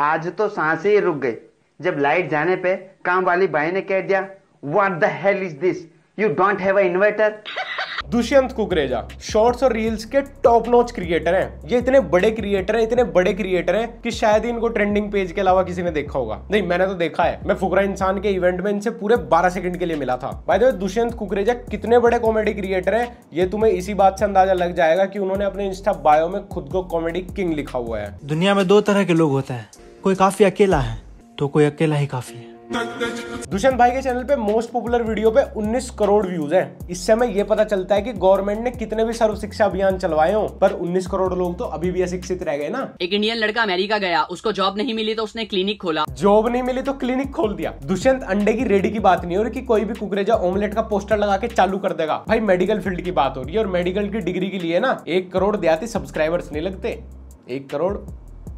आज तो सांसें ही रुक गई जब लाइट जाने पे काम वाली बाई ने कह दिया, what the hell is this, you don't have a inverter. Dushyant Kukreja shorts और रील्स के टॉप नॉच क्रिएटर हैं। ये इतने बड़े क्रिएटर हैं कि शायद ही इनको ट्रेंडिंग पेज के अलावा किसी ने देखा होगा। नहीं, मैंने तो देखा है। मैं फुकरा इंसान के इवेंट में इनसे पूरे 12 सेकंड के लिए मिला था। By the way, Dushyant Kukreja कितने बड़े कॉमेडी क्रिएटर हैं ये तुम्हें इसी बात से अंदाजा लग जाएगा कि उन्होंने अपने इंस्टा बायो में खुद को कॉमेडी किंग लिखा हुआ है। दुनिया में दो तरह के लोग होते हैं, कोई काफी अकेला है तो कोई अकेला ही काफी है। दुष्यंत भाई के चैनल पे मोस्ट पॉपुलर वीडियो पे 19 करोड़ व्यूज हैं। इससे हमें ये पता चलता है कि गवर्नमेंट ने कितने भी सर्व शिक्षा अभियान चलवाए हो पर 19 करोड़ लोग तो अभी भी अशिक्षित रह गए ना। एक इंडियन लड़का अमेरिका गया, उसको जॉब नहीं मिली तो उसने क्लिनिक खोला, जॉब नहीं मिली तो क्लिनिक खोल दिया। दुष्यंत अंडे की रेडी की बात नहीं हो रही कि कोई भी कुकरेजा ऑमलेट का पोस्टर लगा के चालू कर देगा। भाई मेडिकल फील्ड की बात हो रही है और मेडिकल की डिग्री के लिए ना 1 करोड़ देहाती सब्सक्राइबर्स नहीं लगते, 1 करोड़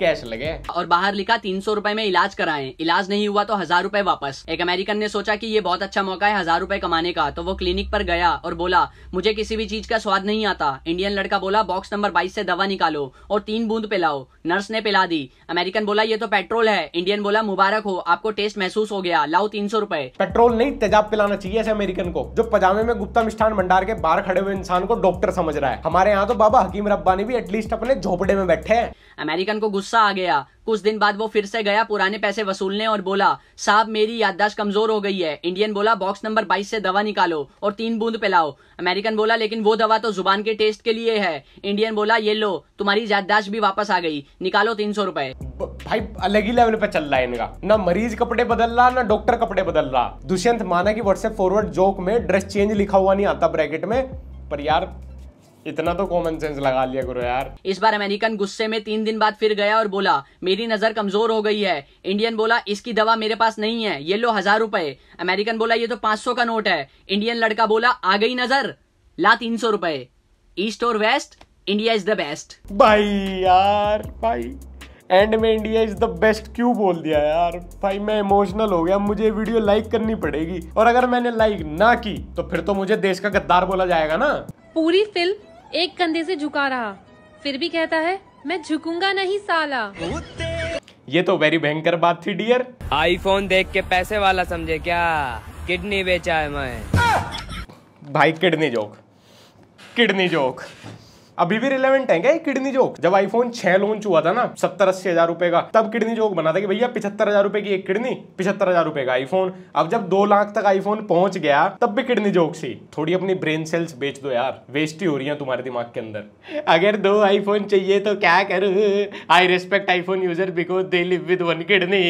कैश लगे। और बाहर लिखा 300 रुपए में इलाज कराएं, इलाज नहीं हुआ तो 1000 रुपए वापस। एक अमेरिकन ने सोचा कि ये बहुत अच्छा मौका है 1000 रुपए कमाने का, तो वो क्लिनिक पर गया और बोला मुझे किसी भी चीज का स्वाद नहीं आता। इंडियन लड़का बोला बॉक्स नंबर 22 से दवा निकालो और 3 बूंद पिलाओ। नर्स ने पिला दी। अमेरिकन बोला ये तो पेट्रोल है। इंडियन बोला मुबारक हो, आपको टेस्ट महसूस हो गया, लाओ 300 रुपए। पेट्रोल नहीं तेजाब पिलाना चाहिए ऐसे अमेरिकन को, जो पजामे में गुप्ता मिष्ठान भंडार के बाहर खड़े हुए इंसान को डॉक्टर समझ रहा है। हमारे यहाँ तो बाबा हकीम रब्बानी भी एटलीस्ट अपने झोपड़े में बैठे हैं। अमेरिकन को गुस्सा आ गया। कुछ दिन बाद वो फिर से गया पुराने पैसे वसूलने और बोला साहब मेरी याददाश्त कमजोर हो गई है। इंडियन बोला बॉक्स नंबर 22 से दवा निकालो और 3 बूंद पिलाओ। अमेरिकन बोला लेकिन वो दवा तो जुबान के टेस्ट के लिए है। इंडियन बोला ये लो, तुम्हारी याददाश्त भी वापस आ गई, निकालो 300 रुपए। भाई अलग ही लेवल पे चल रहा है इनका, ना मरीज कपड़े बदल रहा ना डॉक्टर कपड़े बदल रहा। दुष्यंत माना की व्हाट्सएप फॉरवर्ड जोक में ड्रेस चेंज लिखा हुआ नहीं आता ब्रैकेट में, पर यार इतना तो कॉमन सेंस लगा लिया करो यार। इस बार अमेरिकन गुस्से में 3 दिन बाद फिर गया और बोला मेरी नजर कमजोर हो गई है। इंडियन बोला इसकी दवा मेरे पास नहीं है, ये लो 1000 रुपए। अमेरिकन बोला ये तो 500 का नोट है। इंडियन लड़का बोला आ गई नजर, ला 300 रुपए। ईस्ट और west, India is the best. भाई यार, भाई एंड में इंडिया इज द बेस्ट क्यों बोल दिया यार। भाई मैं इमोशनल हो गया, मुझे वीडियो लाइक करनी पड़ेगी और अगर मैंने लाइक ना की तो फिर तो मुझे देश का गद्दार बोला जाएगा ना। पूरी फिल्म एक कंधे से झुका रहा, फिर भी कहता है मैं झुकूंगा नहीं साला। ये तो वेरी भयंकर बात थी डियर। आईफोन देख के पैसे वाला समझे क्या, किडनी बेचा है मैं। भाई किडनी जोक अभी भी रिलेवेंट है क्या किडनी जोक? जब आईफोन 6 लॉन्च हुआ था ना 70-80 हजार रुपए का, तब किडनी जोक बना था कि भैया 75 हजार रुपए की एक किडनी, 75 हजार रुपए का आईफोन। अब जब 2 लाख तक आईफोन पहुंच गया तब भी किडनी जोक सी। थोड़ी अपनी ब्रेन सेल्स बेच दो यार, वेस्ट ही हो रही है तुम्हारे दिमाग के अंदर। अगर 2 आईफोन चाहिए तो क्या करूँ, I respect iPhone user because they live with one kidney.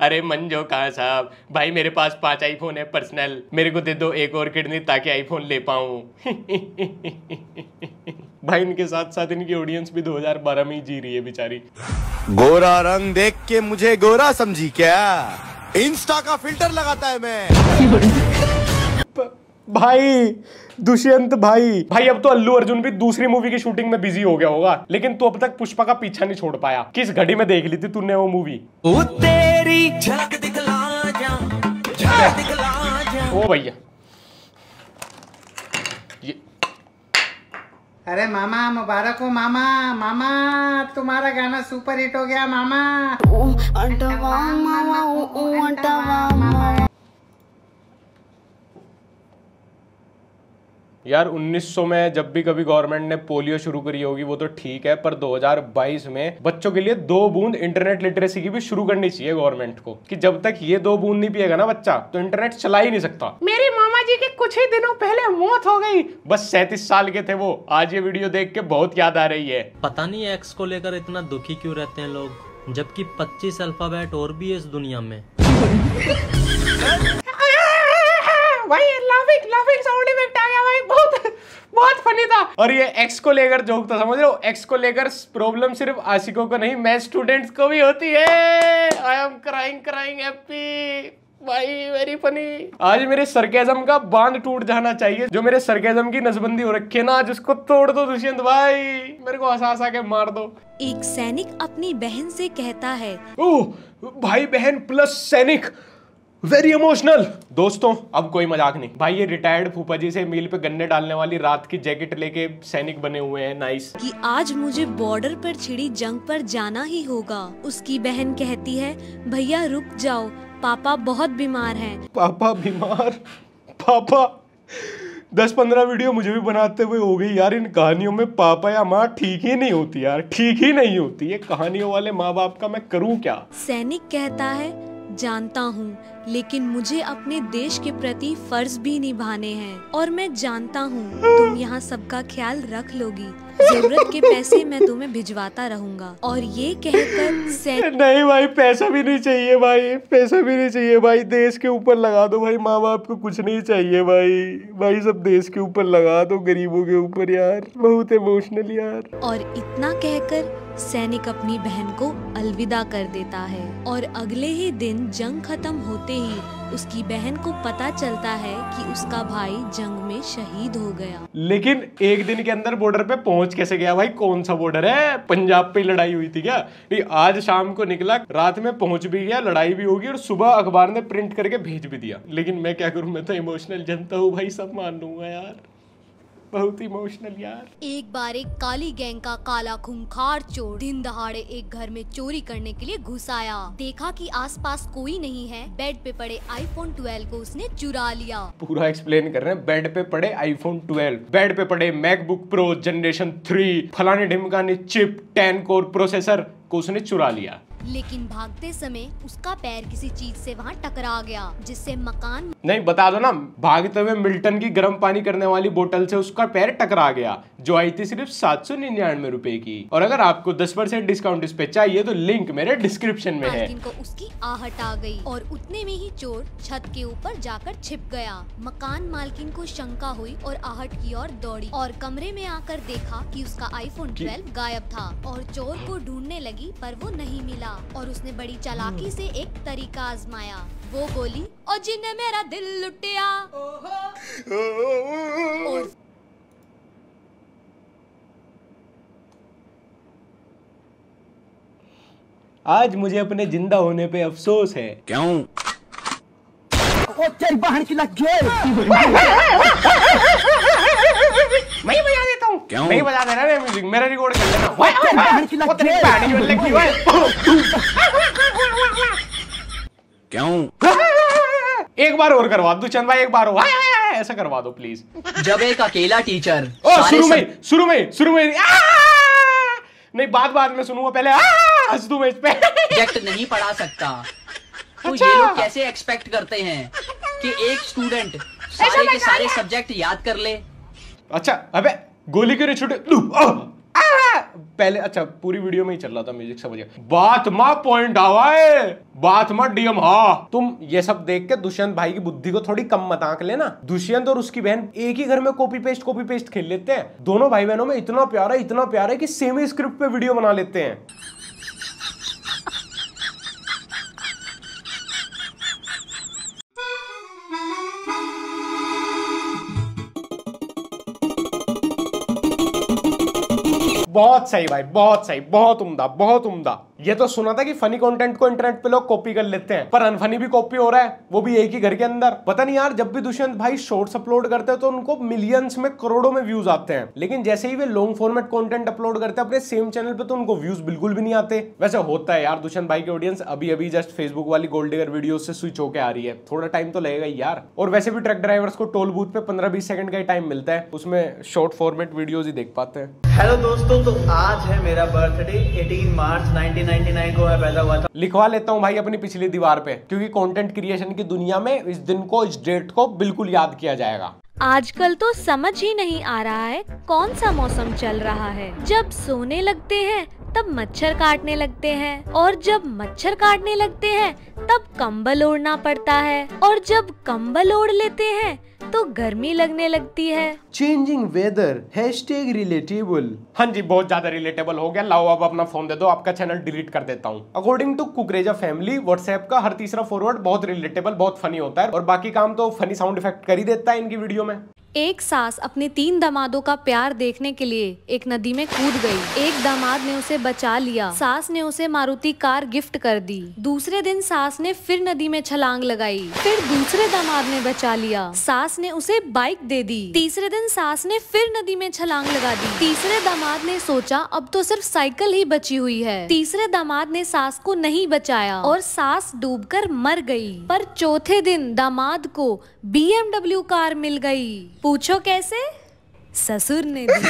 अरे मंजो कहा साहब, भाई मेरे पास 5 आईफोन है पर्सनल, मेरे को दे दो 1 और किडनी ताकि आईफोन ले पाऊँ। भाई इनके साथ साथ इनकी ऑडियंस भी 2012 में ही जी रही है बेचारी। गोरा रंग देख के मुझे गोरा समझी क्या, इंस्टा का फिल्टर लगाता है मैं। भाई दुष्यंत भाई अब तो अल्लू अर्जुन भी दूसरी मूवी की शूटिंग में बिजी हो गया होगा, लेकिन तू अब तक पुष्पा का पीछा नहीं छोड़ पाया। किस घड़ी में देख ली थी तूने वो मूवी? ओ भैया, अरे मामा मुबारक हो मामा, मामा तुम्हारा गाना सुपर हिट हो गया मामा। यार 1900 में जब भी कभी गवर्नमेंट ने पोलियो शुरू करी होगी वो तो ठीक है, पर 2022 में बच्चों के लिए 2 बूंद इंटरनेट लिटरेसी की भी शुरू करनी चाहिए गवर्नमेंट को, कि जब तक ये 2 बूंद नहीं पिएगा ना बच्चा तो इंटरनेट चला ही नहीं सकता। मेरे मामा जी के कुछ ही दिनों पहले मौत हो गई, बस 37 साल के थे वो। आज ये वीडियो देख के बहुत याद आ रही है। पता नहीं एक्स को लेकर इतना दुखी क्यों रहते हैं लोग, जबकि 25 अल्फाबेट और भी है इस दुनिया में। बहुत फनी था। और ये एक्स को लेकर जोक था, समझ रहे हो, एक्स को लेकर प्रॉब्लम सिर्फ आशिकों को नहीं मैथ स्टूडेंट्स को भी होती है। I am crying happy. भाई वेरी फनी। आज मेरे सरकेज़म का बांध टूट जाना चाहिए, जो मेरे सरकेज़म की नसबंदी हो रखी है ना आज उसको तोड़ दो दुष्यंत भाई, मेरे को हंसा हंसा के मार दो। एक सैनिक अपनी बहन से कहता है, ओह भाई बहन प्लस सैनिक वेरी इमोशनल। दोस्तों अब कोई मजाक नहीं भाई, ये रिटायर्ड फूफा जी से मील पे गन्ने डालने वाली रात की जैकेट लेके सैनिक बने हुए हैं। नाइस। कि आज मुझे बॉर्डर पर छिड़ी जंग पर जाना ही होगा। उसकी बहन कहती है भैया रुक जाओ, पापा बहुत बीमार हैं। पापा बीमार, पापा 10-15 वीडियो मुझे भी बनाते हुए हो गई यार। इन कहानियों में पापा या माँ ठीक ही नहीं होती यार, ठीक ही नहीं होती। ये कहानियों वाले माँ बाप का मैं करूँ क्या। सैनिक कहता है जानता हूँ, लेकिन मुझे अपने देश के प्रति फर्ज भी निभाने हैं, और मैं जानता हूँ तुम यहाँ सबका ख्याल रख लोगी। जरूरत के पैसे मैं तुम्हें भिजवाता रहूँगा। और ये कहकर नहीं भाई, पैसा भी नहीं चाहिए भाई, पैसा भी नहीं चाहिए भाई। देश के ऊपर लगा दो भाई, माँ बाप को कुछ नहीं चाहिए भाई। भाई सब देश के ऊपर लगा दो, गरीबों के ऊपर यार। बहुत इमोशनल यार। और इतना कहकर सैनिक अपनी बहन को अलविदा कर देता है। और अगले ही दिन जंग खत्म होते ही उसकी बहन को पता चलता है कि उसका भाई जंग में शहीद हो गया। लेकिन एक दिन के अंदर बॉर्डर पे पहुंच कैसे गया भाई? कौन सा बॉर्डर है? पंजाब पे लड़ाई हुई थी क्या? नहीं, आज शाम को निकला, रात में पहुंच भी गया, लड़ाई भी होगी, और सुबह अखबार ने प्रिंट करके भेज भी दिया। लेकिन मैं क्या करूँ, मैं तो इमोशनल जनता हूँ भाई, सब मान लूंगा यार। बहुत इमोशनल यार। एक बार एक काली गैंग का काला खूंखार चोर दिन दहाड़े एक घर में चोरी करने के लिए घुस आया। देखा कि आसपास कोई नहीं है। बेड पे पड़े आईफोन 12 को उसने चुरा लिया। पूरा एक्सप्लेन कर रहे हैं। बेड पे पड़े आईफोन 12, बेड पे पड़े मैकबुक प्रो जनरेशन 3, फलाने ढिमकाने चिप 10 कोर प्रोसेसर को उसने चुरा लिया। लेकिन भागते समय उसका पैर किसी चीज से वहाँ टकरा गया, जिससे मकान नहीं बता दो ना। भागते हुए मिल्टन की गर्म पानी करने वाली बोतल से उसका पैर टकरा गया, जो आई थी सिर्फ 799 रुपए की। और अगर आपको 10% डिस्काउंट इस पे चाहिए तो लिंक मेरे डिस्क्रिप्शन में है। इनको उसकी आहट आ गई और उतने में ही चोर छत के ऊपर जाकर छिप गया। मकान मालकिन को शंका हुई और आहट की ओर दौड़ी और कमरे में आकर देखा कि उसका आईफोन 12 गायब था। और चोर को ढूंढने लगी पर वो नहीं मिला। और उसने बड़ी चालाकी से एक तरीका आजमाया। वो बोली और जिन्हें मेरा दिल लुटिया। आज मुझे अपने जिंदा होने पे अफसोस है। क्यों? ओ तेरी बहन की लग मैं बजा देता हूँ। क्यों नहीं बजा दे रहा है म्यूजिक? मेरा रिकॉर्ड कर लेना। क्यों? एक बार और करवा दो चंद भाई, एक बार और ऐसा करवा दो प्लीज। जब एक अकेला टीचर शुरू में नहीं, बाद में सुनूंगा, पहले हंस दूं मैं इस पे। प्रोजेक्ट नहीं पढ़ा सकता तो ये लोग कैसे एक्सपेक्ट करते हैं कि एक स्टूडेंट सारे के सारे सब्जेक्ट याद कर ले? अच्छा अबे गोली क्यों नहीं छूटे? पहले अच्छा पूरी वीडियो में ही चल रहा था म्यूजिक, समझ गया। बात मा पॉइंट आवाए, बात मा डीएम। हाँ तुम ये सब देख के दुष्यंत भाई की बुद्धि को थोड़ी कम मत आंक लेना। दुष्यंत और उसकी बहन एक ही घर में कॉपी पेस्ट खेल लेते हैं। दोनों भाई बहनों में इतना प्यार है कि सेम ही स्क्रिप्ट पे वीडियो बना लेते हैं। बहुत सही भाई, बहुत सही, बहुत उम्दा। ये तो सुना था कि फनी कंटेंट को इंटरनेट पे लोग कॉपी कर लेते हैं, पर अनफनी भी कॉपी हो रहा है, वो भी एक ही घर के अंदर। पता नहीं यार, जब भी दुष्यंत भाई शॉर्ट्स अपलोड करते हैं तो उनको मिलियंस में, करोड़ों में व्यूज आते हैं, लेकिन जैसे ही वे लॉन्ग फॉर्मेट कंटेंट अपलोड करते हैं अपने सेम चैनल पे तो उनको व्यूज बिल्कुल भी नहीं आते। वैसे होता है यार, दुष्यंत भाई की ऑडियंस अभी जस्ट फेसबुक वाली गोल्ड डिगर वीडियो से स्विच होकर आ रही है। थोड़ा टाइम तो लगेगा यार। और वैसे भी ट्रक ड्राइवर्स को टोल बूथ पे 15-20 सेकंड का टाइम मिलता है, उसमें शॉर्ट फॉर्मेट वीडियोज ही देख पाते हैं। हेलो दोस्तों, तो आज है मेरा बर्थडे। 18 मार्च 1999 को मैं पैदा हुआ था। लिखवा लेता हूँ भाई अपनी पिछली दीवार पे, क्योंकि कंटेंट क्रिएशन की दुनिया में इस दिन को, इस डेट को बिल्कुल याद किया जाएगा। आजकल तो समझ ही नहीं आ रहा है कौन सा मौसम चल रहा है। जब सोने लगते हैं तब मच्छर काटने लगते हैं, और जब मच्छर काटने लगते हैं तब कंबल ओढ़ना पड़ता है, और जब कंबल ओढ़ लेते हैं तो गर्मी लगने लगती है। Changing weather #relatable। हाँ जी, बहुत ज्यादा रिलेटेबल हो गया। लाओ अब अपना फोन दे दो, आपका चैनल डिलीट कर देता हूँ। According to Kukreja family, WhatsApp का हर तीसरा फॉरवर्ड बहुत रिलेटेबल, बहुत फनी होता है, और बाकी काम तो फनी साउंड इफेक्ट कर ही देता है इनकी वीडियो में। एक सास अपने 3 दामादों का प्यार देखने के लिए एक नदी में कूद गई। एक दामाद ने उसे बचा लिया। सास ने उसे मारुति कार गिफ्ट कर दी। दूसरे दिन सास ने फिर नदी में छलांग लगाई, फिर दूसरे दामाद ने बचा लिया। सास ने उसे बाइक दे दी। तीसरे दिन सास ने फिर नदी में छलांग लगा दी। तीसरे दामाद ने सोचा अब तो सिर्फ साइकिल ही बची हुई है। तीसरे दामाद ने सास को नहीं बचाया और सास डूबकर मर गई। पर चौथे दिन दामाद को BMW कार मिल गई। पूछो कैसे? ससुर ने दी।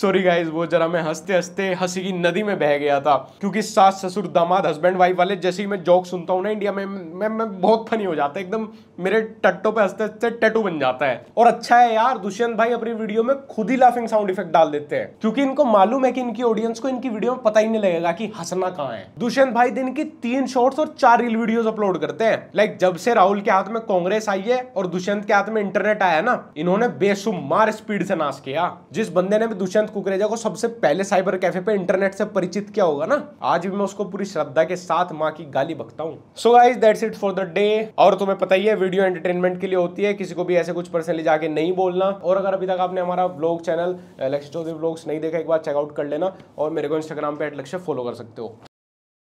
सॉरी गाइज, वो जरा मैं हंसते हंसते हंसी की नदी में बह गया था, क्योंकि सास ससुर दामाद हस्बैंड वाइफ वाले जैसे ही मैं जोक सुनता हूँ ना इंडिया में, मैं बहुत फनी हो जाता है एकदम। मेरे टट्टों पे हंसते हंसते टैटू बन जाता है। और अच्छा है यार, दुष्यंत भाई अपनी वीडियो में खुद ही लाफिंग साउंड इफेक्ट डाल देते हैं, क्योंकि इनको मालूम है कि इनकी ऑडियंस को इनकी वीडियो में पता ही नहीं लगेगा कि हंसना कहाँ है। दुष्यंत भाई दिन की 3 शॉर्ट्स और 4 रील वीडियोस अपलोड करते हैं। लाइक जब से राहुल के हाथ में कांग्रेस आई है और दुष्यंत के हाथ में इंटरनेट आया ना, इन्होंने बेशुमार स्पीड से नाश किया। जिस बंदे ने भी दुष्यंत कुकरेजा को सबसे पहले साइबर कैफे पे इंटरनेट से परिचित किया होगा ना, आज भी मैं उसको पूरी श्रद्धा के साथ माँ की गाली बकता हूँ। So guys that's it for the day. और तुम्हें पता ही है वीडियो एंटरटेनमेंट के लिए होती है, किसी को भी ऐसे कुछ पर्सनली जाके नहीं बोलना। और अगर अभी तक आपने हमारा ब्लॉग चैनल लक्ष्य चौधरी ब्लॉग्स नहीं देखा, एक बार चेकआउट कर लेना। और मेरे को इंस्टाग्राम पे @लक्ष्य फॉलो कर सकते हो।